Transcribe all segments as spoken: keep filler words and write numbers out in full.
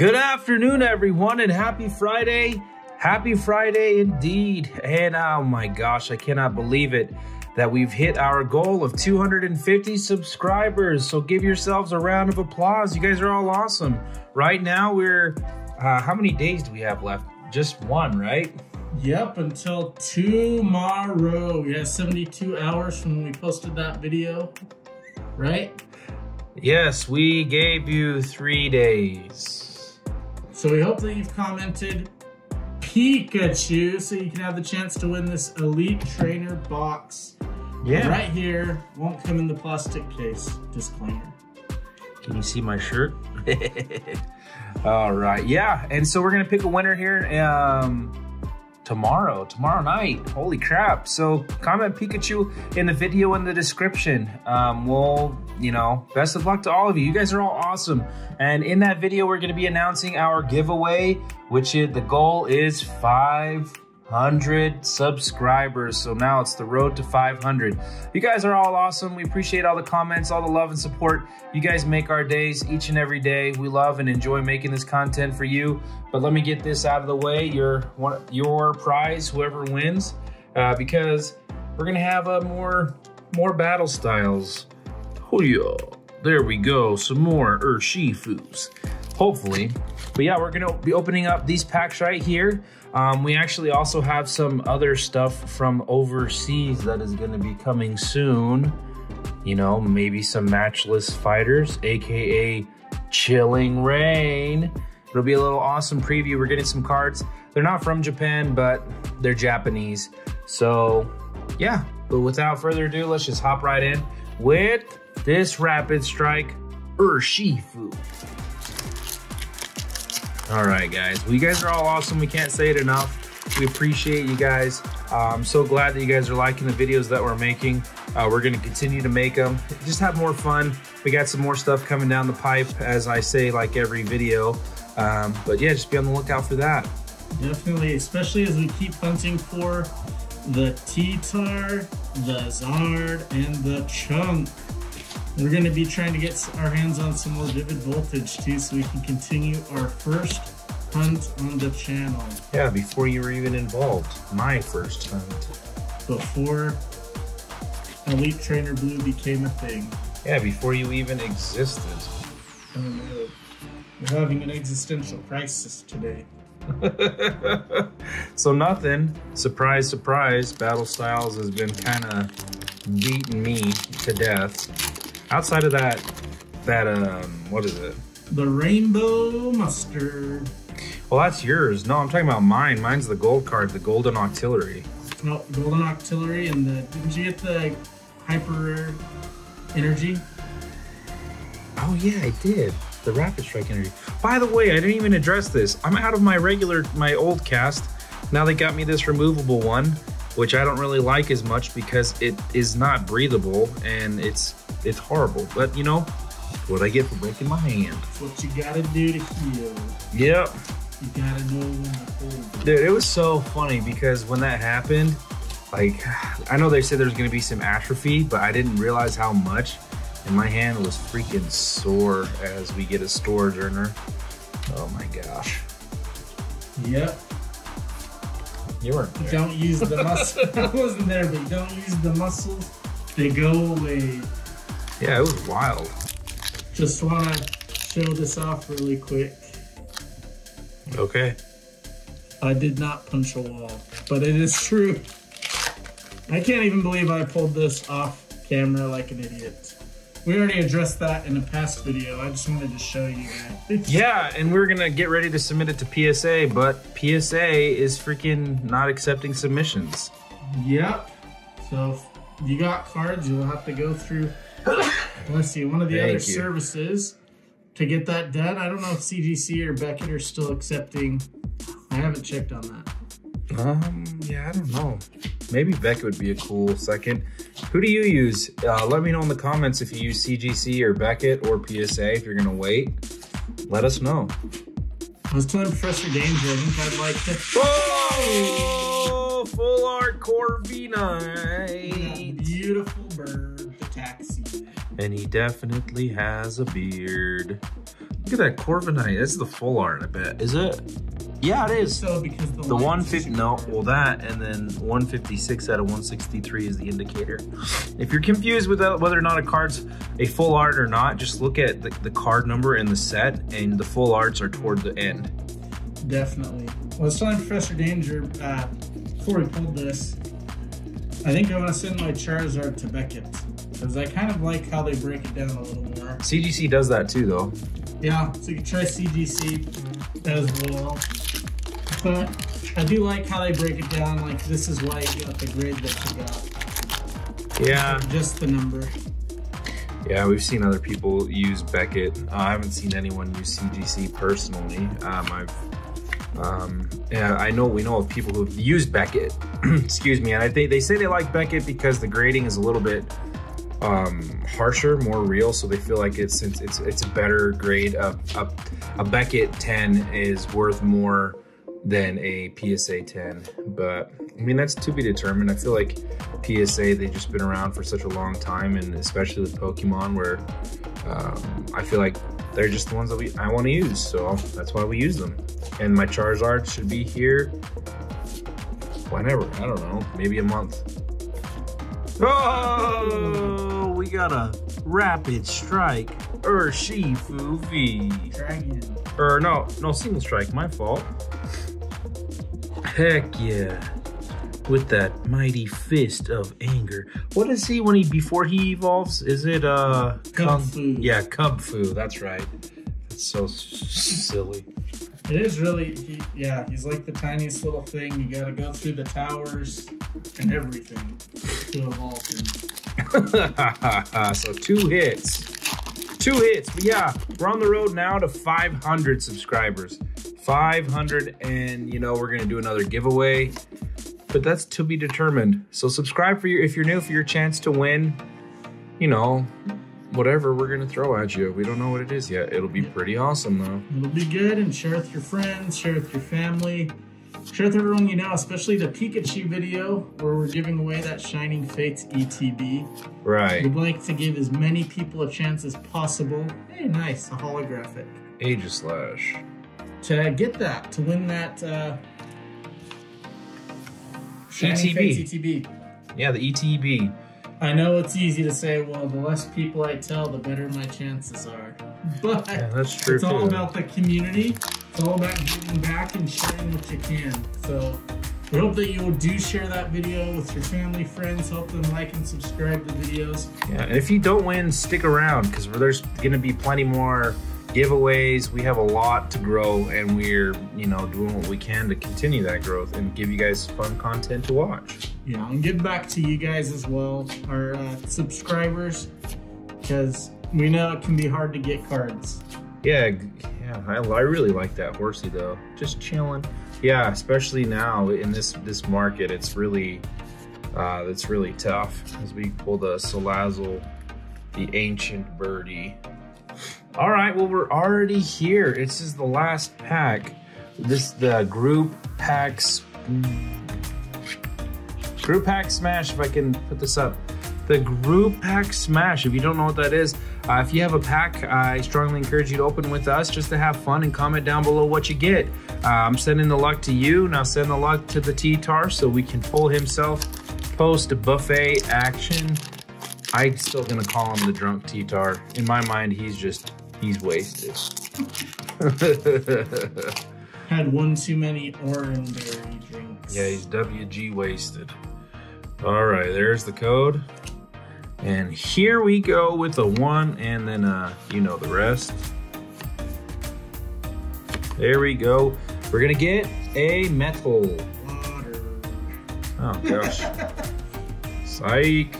Good afternoon, everyone, and happy Friday. Happy Friday indeed. And oh my gosh, I cannot believe it that we've hit our goal of two hundred fifty subscribers. So give yourselves a round of applause. You guys are all awesome. Right now we're, uh, how many days do we have left? Just one, right? Yep, until tomorrow. We have seventy-two hours from when we posted that video, right? Yes, we gave you three days. So we hope that you've commented Pikachu so you can have the chance to win this Elite Trainer box. Yeah. Right here. Won't come in the plastic case. Disclaimer. Can you see my shirt? All right. Yeah. And so we're going to pick a winner here um, tomorrow, tomorrow night. Holy crap. So comment Pikachu in the video in the description. Um, we'll, you know, best of luck to all of you. You guys are all awesome. And in that video, we're going to be announcing our giveaway, which is, the goal is five hundred subscribers. So now it's the road to five hundred. You guys are all awesome. We appreciate all the comments, all the love and support. You guys make our days each and every day. We love and enjoy making this content for you. But let me get this out of the way. Your your prize, whoever wins, uh, because we're gonna have a more more battle styles. Oh yeah, there we go. Some more Urshifus, hopefully. But yeah, we're gonna be opening up these packs right here. Um, we actually also have some other stuff from overseas that is gonna be coming soon. You know, maybe some matchless fighters, A K A Chilling Rain. It'll be a little awesome preview. We're getting some cards. They're not from Japan, but they're Japanese. So yeah, but without further ado, let's just hop right in with this Rapid Strike Urshifu. All right, guys. Well, you guys are all awesome. We can't say it enough. We appreciate you guys. Uh, I'm so glad that you guys are liking the videos that we're making. Uh, we're going to continue to make them. Just have more fun. We got some more stuff coming down the pipe, as I say, like every video. Um, but yeah, just be on the lookout for that. Definitely, especially as we keep hunting for the T-Tar, the Zard, and the Chunk. We're going to be trying to get our hands on some more Vivid Voltage too, so we can continue our first hunt on the channel. Yeah, before you were even involved. My first hunt. Before Elite Trainer Blue became a thing. Yeah, before you even existed. I don't know. We're having an existential crisis today. So nothing. Surprise, surprise. Battle Styles has been kind of beating me to death. Outside of that, that, um, what is it? The Rainbow Mustard. Well, that's yours. No, I'm talking about mine. Mine's the gold card, the Golden Octillery. No, oh, Golden Octillery and the, didn't you get the Hyper Energy? Oh yeah, I did. The Rapid Strike Energy. By the way, I didn't even address this. I'm out of my regular, my old cast. Now they got me this removable one, which I don't really like as much because it is not breathable and it's it's horrible. But you know, what I get for breaking my hand. It's what you gotta do to heal. Yep. You gotta know when to hold it. Dude, it was so funny because when that happened, like, I know they said there's gonna be some atrophy, but I didn't realize how much. And my hand was freaking sore as we get a storage earner. Oh my gosh. Yep. You weren't there. Don't use the muscles. I wasn't there, but don't use the muscles. They go away. Yeah, it was wild. Just want to show this off really quick. Okay. I did not punch a wall, but it is true. I can't even believe I pulled this off camera like an idiot. We already addressed that in a past video. I just wanted to show you that. Yeah, and we're gonna get ready to submit it to P S A, but P S A is freaking not accepting submissions. Yep. So if you got cards, you'll have to go through, let's see, one of the Thank other you. services to get that done. I don't know if C G C or Beckett are still accepting. I haven't checked on that. Um, yeah, I don't know. Maybe Beckett would be a cool second. Who do you use? Uh, let me know in the comments if you use C G C or Beckett or P S A. If you're gonna wait, let us know. I was telling Professor Danger, I think I'd like to. Whoa! Full art Corviknight. Beautiful bird, the taxi. And he definitely has a beard. Look at that Corviknight. That's the full art, I bet. Is it? Yeah, it is. So because the, the one fifty, no, well that, and then one fifty-six out of one sixty-three is the indicator. If you're confused with whether or not a card's a full art or not, just look at the, the card number in the set, and the full arts are toward the end. Definitely. Well, it's time for Professor Danger. Uh, before we pulled this, I think I want to send my Charizard to Beckett, because I kind of like how they break it down a little more. C G C does that too, though. Yeah, so you can try C G C as well. But I do like how they break it down, like this is why you got the grade that you got. Yeah. Just the number. Yeah, we've seen other people use Beckett. Uh, I haven't seen anyone use C G C personally. Um, I've, um, yeah, I know we know of people who've used Beckett. Excuse me, and I think they say they like Beckett because the grading is a little bit um harsher, more real, so they feel like it's it's it's, it's a better grade. A, a, a Beckett ten is worth more than a P S A ten, but I mean that's to be determined. I feel like P S A, they've just been around for such a long time, and especially with Pokemon, where um, I feel like they're just the ones that we I want to use, so that's why we use them. And my Charizard should be here whenever, I don't know, maybe a month. Oh, we got a Rapid Strike Urshifu V. Dragon. Or no, no, Single Strike, my fault. Heck yeah. With that mighty fist of anger. What is he when he, before he evolves? Is it uh? Kung Fu. Yeah, Kung Fu, that's right. That's so silly. It is really, he, yeah, he's like the tiniest little thing. You gotta go through the towers and everything to evolve him. So two hits. Two hits, but yeah, we're on the road now to five hundred subscribers. five hundred, and you know, we're gonna do another giveaway, but that's to be determined. So subscribe for your, if you're new, for your chance to win, you know, whatever we're gonna throw at you. We don't know what it is yet. It'll be pretty awesome though. It'll be good, and share with your friends, share with your family, share with everyone you know, especially the Pikachu video where we're giving away that Shining Fates E T B. Right. We'd like to give as many people a chance as possible. Hey, nice, a holographic. Aegislash. To get that, to win that uh, Shining Fates E T B. Yeah, the E T B. I know it's easy to say, well, the less people I tell, the better my chances are. But yeah, that's true, it's too. all about the community. It's all about giving back and sharing what you can. So we hope that you will do share that video with your family, friends. Help them like and subscribe to videos. Yeah, and if you don't win, stick around, because there's going to be plenty more giveaways. We have a lot to grow, and we're, you know, doing what we can to continue that growth and give you guys fun content to watch. Yeah, and give back to you guys as well, our uh, subscribers, because we know it can be hard to get cards. Yeah, yeah, I, I really like that horsey though, just chilling. Yeah, especially now in this this market, it's really uh, it's really tough, as we pull the Salazzle, the ancient birdie. All right, well, we're already here. This is the last pack. This the group packs, group pack smash. If I can put this up, the group pack smash. If you don't know what that is, uh, if you have a pack, I strongly encourage you to open with us just to have fun and comment down below what you get. Uh, I'm sending the luck to you. Now send the luck to the T-Tar so we can pull himself post a buffet action. I'm still gonna call him the drunk T-Tar. In my mind, he's just, he's wasted. Had one too many orange berry drinks. Yeah, he's W G wasted. All right, there's the code. And here we go with a one, and then uh, you know the rest. There we go. We're gonna get a metal. Water. Oh gosh. Psych.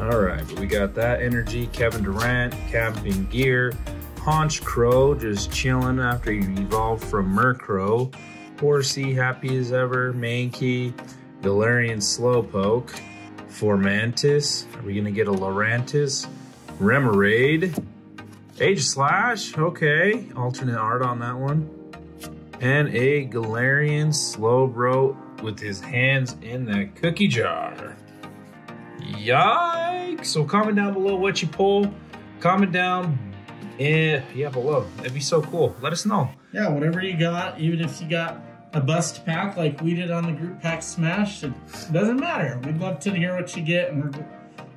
All right, but we got that energy, Kevin Durant, Captain Gear, Haunch Crow, just chilling after he evolved from Murkrow, Horsey, happy as ever, Mankey, Galarian Slowpoke, Formantis, are we gonna get a Lurantis, Remoraid, Aegislash, okay, alternate art on that one, and a Galarian Slowbro with his hands in the cookie jar. Yikes! So comment down below what you pull. Comment down Yeah, yeah, below. That'd be so cool. Let us know. Yeah, whatever you got, even if you got a bust pack like we did on the group pack smash, it doesn't matter. We'd love to hear what you get, and we're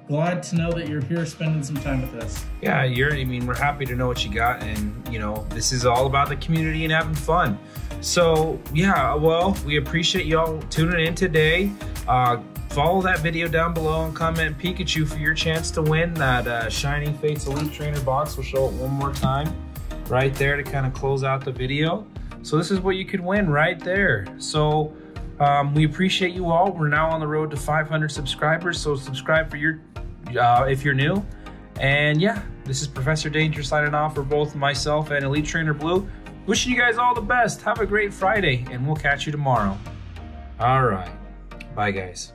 glad to know that you're here spending some time with us. Yeah, you're, I mean, we're happy to know what you got, and you know, this is all about the community and having fun. So yeah, well, we appreciate y'all tuning in today. Uh, follow that video down below and comment Pikachu for your chance to win that uh, Shining Fates Elite Trainer box. We'll show it one more time right there to kind of close out the video. So this is what you could win right there. So um, we appreciate you all. We're now on the road to five hundred subscribers. So subscribe for your, uh, if you're new. And yeah, this is Professor Danger signing off for both myself and Elite Trainer Blue. Wishing you guys all the best. Have a great Friday, and we'll catch you tomorrow. All right. Bye, guys.